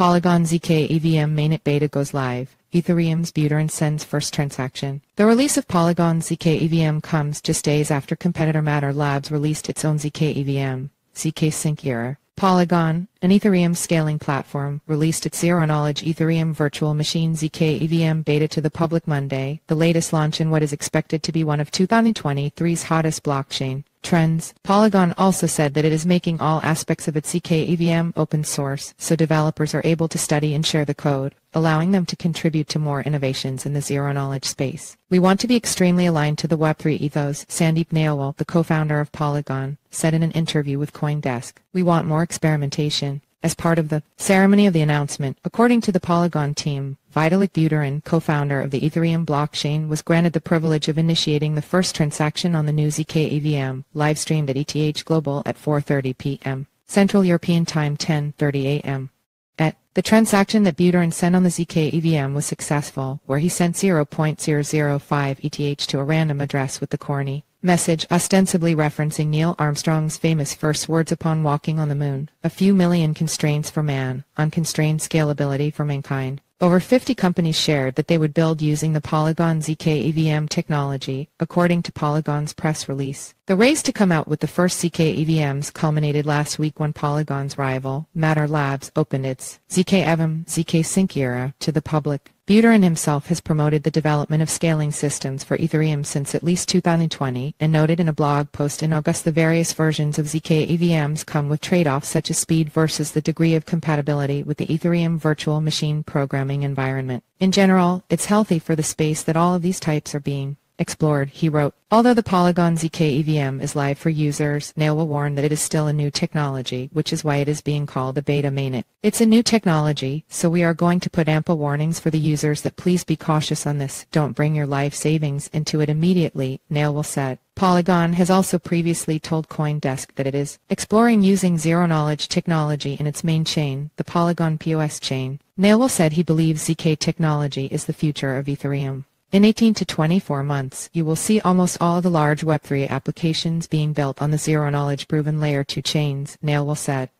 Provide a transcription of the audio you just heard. Polygon zkEVM mainnet beta goes live. Ethereum's Buterin sends first transaction. The release of Polygon zkEVM comes just days after competitor Matter Labs released its own zkEVM, zkSync Era. Polygon, an Ethereum scaling platform, released its zero-knowledge Ethereum virtual machine zkEVM beta to the public Monday, the latest launch in what is expected to be one of 2023's hottest blockchain trends. Polygon also said that it is making all aspects of its zkEVM open source, so developers are able to study and share the code, allowing them to contribute to more innovations in the zero-knowledge space. "We want to be extremely aligned to the Web3 ethos," Sandeep Nailwal, the co-founder of Polygon, said in an interview with CoinDesk. "We want more experimentation." As part of the ceremony of the announcement, according to the Polygon team, Vitalik Buterin, co-founder of the Ethereum blockchain, was granted the privilege of initiating the first transaction on the new zkEVM, live-streamed at ETHGlobal at 4:30 p.m. Central European Time 10:30 a.m. The transaction that Buterin sent on the zkEVM was successful, where he sent 0.005 ETH to a random address with the corny message ostensibly referencing Neil Armstrong's famous first words upon walking on the moon: "A few million constraints for man, unconstrained scalability for mankind." Over 50 companies shared that they would build using the Polygon zkEVM technology, according to Polygon's press release. The race to come out with the first zkEVMs culminated last week when Polygon's rival, Matter Labs, opened its zkEVM, zkSync Era, to the public. Buterin himself has promoted the development of scaling systems for Ethereum since at least 2020, and noted in a blog post in August the various versions of zkEVMs come with trade-offs such as speed versus the degree of compatibility with the Ethereum virtual machine programming environment. "In general, it's healthy for the space that all of these types are being explored," he wrote. Although the Polygon zkEVM is live for users, Nailwal warned that it is still a new technology, which is why it is being called a beta mainnet. "It's a new technology, so we are going to put ample warnings for the users that please be cautious on this. Don't bring your life savings into it immediately," Nailwal said. Polygon has also previously told CoinDesk that it is exploring using zero-knowledge technology in its main chain, the Polygon POS chain. Nailwal said he believes zk technology is the future of Ethereum. "In 18 to 24 months, you will see almost all the large Web3 applications being built on the zero-knowledge proven Layer 2 chains," Nailwal said.